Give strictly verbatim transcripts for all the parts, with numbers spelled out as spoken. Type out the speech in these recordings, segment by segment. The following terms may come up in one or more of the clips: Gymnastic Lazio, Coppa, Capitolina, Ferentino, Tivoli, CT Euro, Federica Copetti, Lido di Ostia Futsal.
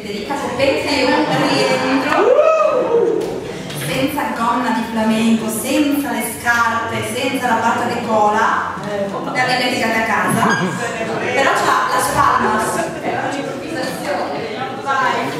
Federica Copetti è un rientro senza gonna di flamenco, senza le scarpe, senza la parte di cola, la viene tirata a casa, però c'ha la spalma, è un'improvvisazione. Vai!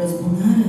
răzbunarea